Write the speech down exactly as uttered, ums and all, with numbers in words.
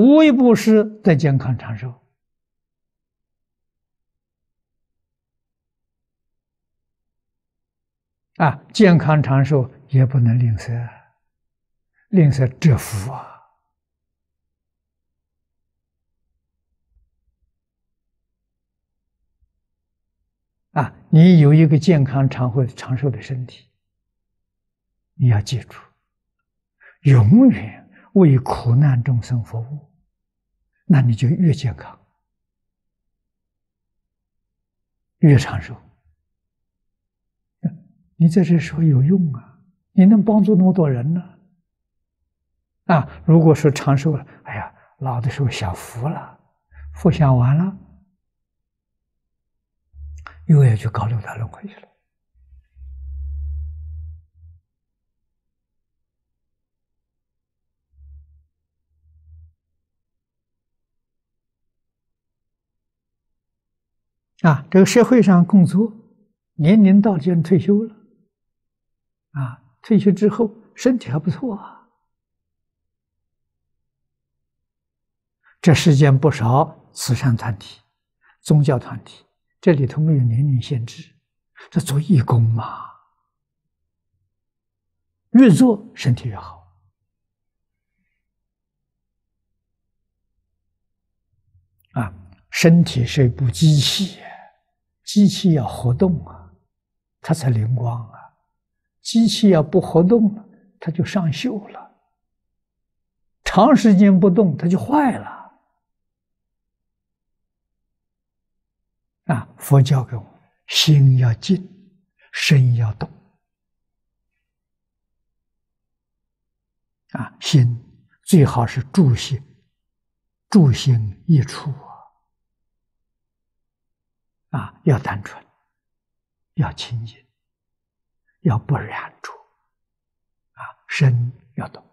无为布施得健康长寿。啊，健康长寿也不能吝啬，吝啬折福啊。 啊，你有一个健康长寿、长寿的身体，你要记住，永远为苦难众生服务，那你就越健康，越长寿。你在这时候有用啊，你能帮助那么多人呢、啊。啊，如果说长寿了，哎呀，老的时候享福了，福享完了。 又要去搞六道轮回去了，啊！这个社会上工作，年龄到就退休了，啊，退休之后身体还不错啊，这世间不少慈善团体、宗教团体。 这里头没有年龄限制，这做义工嘛，越做身体越好。啊，身体是一部机器，机器要活动啊，它才灵光啊。机器要不活动了，它就上锈了；长时间不动，它就坏了。 啊，佛教给我们，心要静，身要动。啊，心最好是住心，住心一处啊。啊，要单纯，要清净，要不染着。啊，身要动。